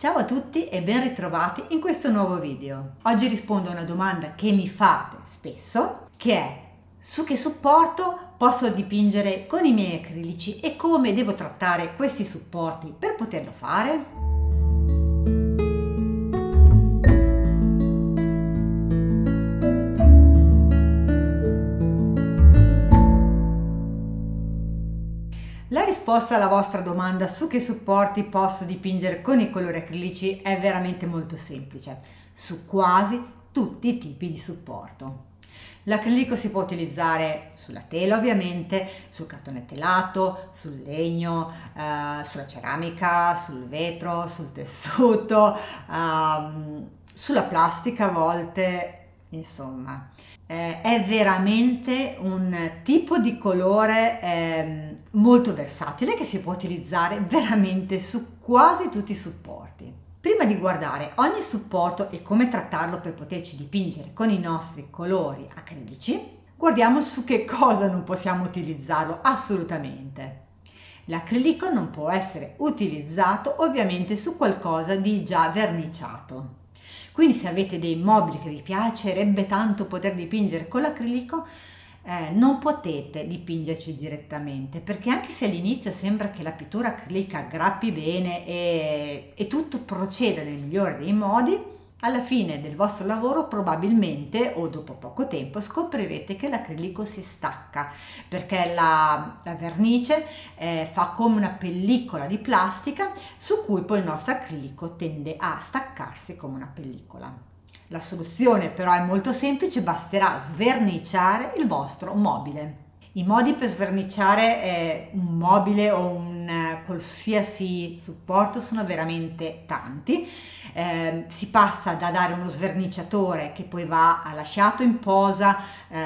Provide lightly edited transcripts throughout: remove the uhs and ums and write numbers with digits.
Ciao a tutti e ben ritrovati in questo nuovo video. Oggi rispondo a una domanda che mi fate spesso, che è: su che supporto posso dipingere con i miei acrilici e come devo trattare questi supporti per poterlo fare? La risposta alla vostra domanda su che supporti posso dipingere con i colori acrilici è veramente molto semplice, su quasi tutti i tipi di supporto. L'acrilico si può utilizzare sulla tela ovviamente, sul cartone telato, sul legno, sulla ceramica, sul vetro, sul tessuto, sulla plastica a volte, insomma. È veramente un tipo di colore molto versatile che si può utilizzare veramente su quasi tutti i supporti. Prima di guardare ogni supporto e come trattarlo per poterci dipingere con i nostri colori acrilici, guardiamo su che cosa non possiamo utilizzarlo assolutamente. L'acrilico non può essere utilizzato ovviamente su qualcosa di già verniciato. Quindi se avete dei mobili che vi piacerebbe tanto poter dipingere con l'acrilico, non potete dipingerci direttamente, perché anche se all'inizio sembra che la pittura acrilica grappi bene e tutto proceda nel migliore dei modi, alla fine del vostro lavoro probabilmente o dopo poco tempo scoprirete che l'acrilico si stacca, perché la vernice fa come una pellicola di plastica su cui poi il nostro acrilico tende a staccarsi come una pellicola. La soluzione però è molto semplice, basterà sverniciare il vostro mobile. I modi per sverniciare un mobile o un qualsiasi supporto sono veramente tanti. Si passa da dare uno sverniciatore che poi va lasciato in posa,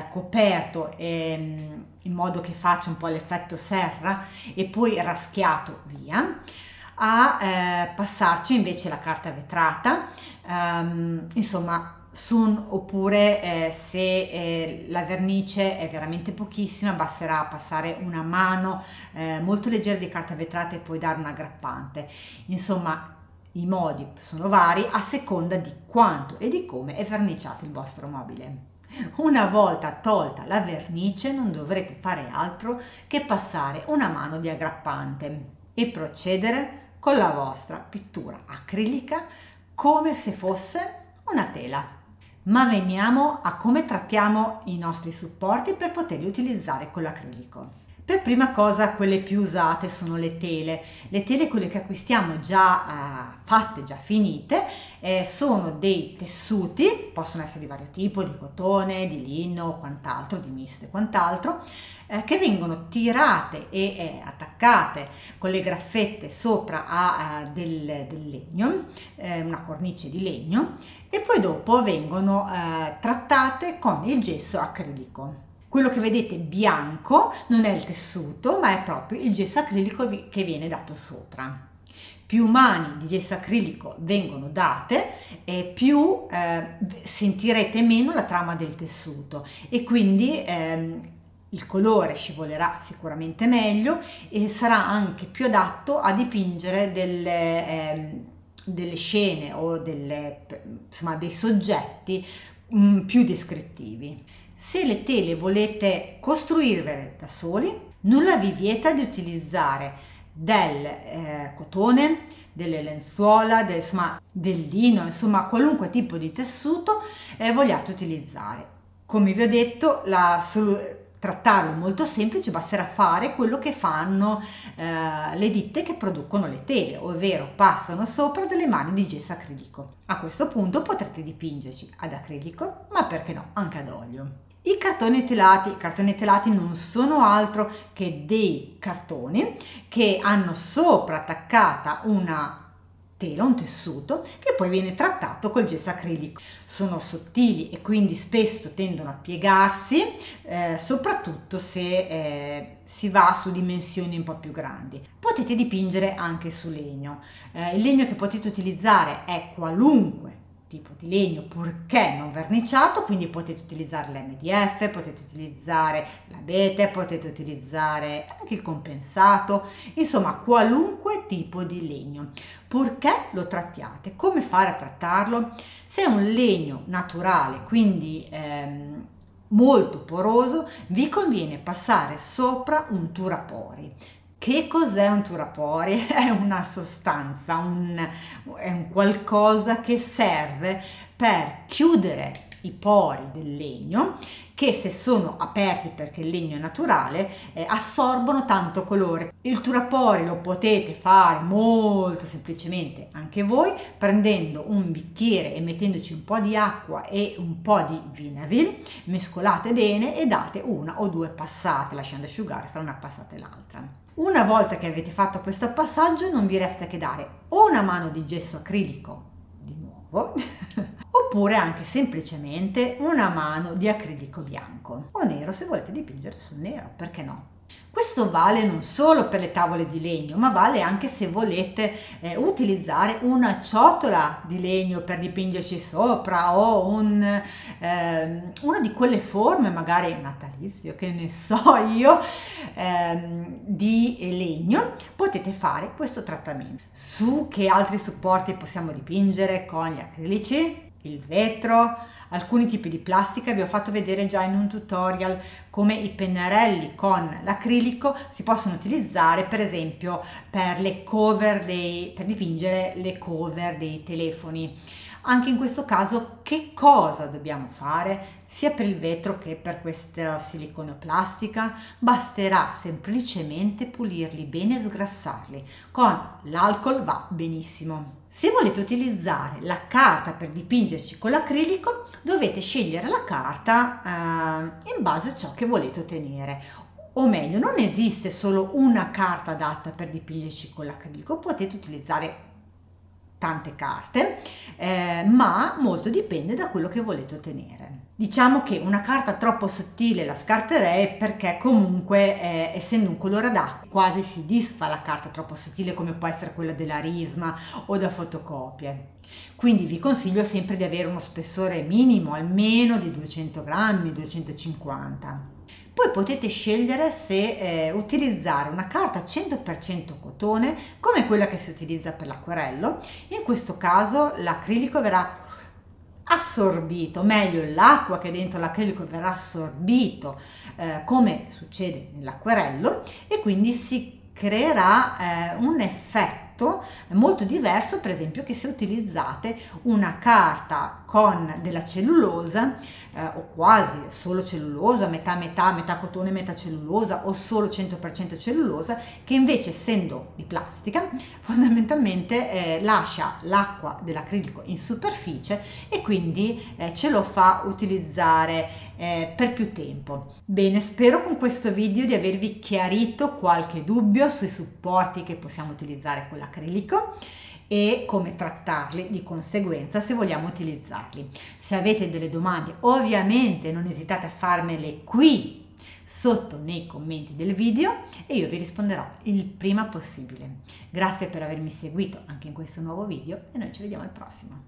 coperto in modo che faccia un po' l'effetto serra e poi raschiato via, a passarci invece la carta vetrata, insomma, oppure se la vernice è veramente pochissima, basterà passare una mano molto leggera di carta vetrata e poi dare una aggrappante. Insomma, i modi sono vari a seconda di quanto e di come è verniciato il vostro mobile. Una volta tolta la vernice non dovrete fare altro che passare una mano di aggrappante e procedere con la vostra pittura acrilica come se fosse una tela. Ma veniamo a come trattiamo i nostri supporti per poterli utilizzare con l'acrilico. Per prima cosa, quelle più usate sono le tele. Le tele, quelle che acquistiamo già fatte, già finite, sono dei tessuti, possono essere di vario tipo, di cotone, di lino, quant'altro, di misto e quant'altro, che vengono tirate e attaccate con le graffette sopra a del legno, una cornice di legno, e poi dopo vengono trattate con il gesso acrilico. Quello che vedete bianco non è il tessuto, ma è proprio il gesso acrilico che viene dato sopra. Più mani di gesso acrilico vengono date e più sentirete meno la trama del tessuto, e quindi il colore scivolerà sicuramente meglio e sarà anche più adatto a dipingere delle scene o insomma, dei soggetti più descrittivi. Se le tele volete costruirvele da soli, nulla vi vieta di utilizzare del cotone, delle lenzuola, insomma, del lino, insomma qualunque tipo di tessuto vogliate utilizzare. Come vi ho detto, trattarlo è molto semplice, basterà fare quello che fanno le ditte che producono le tele, ovvero passano sopra delle mani di gesso acrilico. A questo punto potrete dipingerci ad acrilico, ma perché no, anche ad olio. I cartoni telati non sono altro che dei cartoni che hanno sopra attaccata una tela, un tessuto, che poi viene trattato col gesso acrilico. Sono sottili e quindi spesso tendono a piegarsi, soprattutto se si va su dimensioni un po' più grandi. Potete dipingere anche su legno. Il legno che potete utilizzare è qualunque tipo di legno purché non verniciato, quindi potete utilizzare l'MDF, potete utilizzare l'abete, potete utilizzare anche il compensato, insomma qualunque tipo di legno, purché lo trattiate. Come fare a trattarlo? Se è un legno naturale, quindi molto poroso, vi conviene passare sopra un turapori. Che cos'è un turapori? È una sostanza, è un qualcosa che serve per chiudere i pori del legno, che se sono aperti, perché il legno è naturale, assorbono tanto colore. Il turapori lo potete fare molto semplicemente anche voi, prendendo un bicchiere e mettendoci un po' di acqua e un po' di vinavil, mescolate bene e date una o due passate, lasciando asciugare fra una passata e l'altra. Una volta che avete fatto questo passaggio, non vi resta che dare o una mano di gesso acrilico di nuovo oppure anche semplicemente una mano di acrilico bianco o nero, se volete dipingere sul nero, perché no? Questo vale non solo per le tavole di legno, ma vale anche se volete utilizzare una ciotola di legno per dipingerci sopra, o una di quelle forme, magari natalizio, che ne so io, di legno. Potete fare questo trattamento. Su che altri supporti possiamo dipingere con gli acrilici? Il vetro, alcuni tipi di plastica. Vi ho fatto vedere già in un tutorial come i pennarelli con l'acrilico si possono utilizzare per esempio per dipingere le cover dei telefoni. Anche in questo caso che cosa dobbiamo fare? Sia per il vetro che per questa siliconoplastica basterà semplicemente pulirli bene e sgrassarli. Con l'alcol va benissimo. Se volete utilizzare la carta per dipingerci con l'acrilico, dovete scegliere la carta in base a ciò che volete ottenere. O meglio, non esiste solo una carta adatta per dipingerci con l'acrilico, potete utilizzare tante carte, ma molto dipende da quello che volete ottenere. Diciamo che una carta troppo sottile la scarterei, perché comunque essendo un colore ad acqua quasi si disfa la carta troppo sottile, come può essere quella della risma o da fotocopie. Quindi vi consiglio sempre di avere uno spessore minimo almeno di 200 grammi, 250. Poi potete scegliere se utilizzare una carta 100% cotone, come quella che si utilizza per l'acquerello. In questo caso l'acrilico verrà assorbito, meglio l'acqua che dentro l'acrilico verrà assorbito come succede nell'acquerello, e quindi si creerà un effetto molto diverso, per esempio, che se utilizzate una carta con della cellulosa o quasi solo cellulosa, metà cotone metà cellulosa, o solo 100% cellulosa, che invece, essendo di plastica, fondamentalmente lascia l'acqua dell'acrilico in superficie e quindi ce lo fa utilizzare per più tempo. Bene, spero con questo video di avervi chiarito qualche dubbio sui supporti che possiamo utilizzare con l'acrilico e come trattarli di conseguenza se vogliamo utilizzarli. Se avete delle domande, ovviamente non esitate a farmele qui sotto nei commenti del video e io vi risponderò il prima possibile. Grazie per avermi seguito anche in questo nuovo video e noi ci vediamo al prossimo.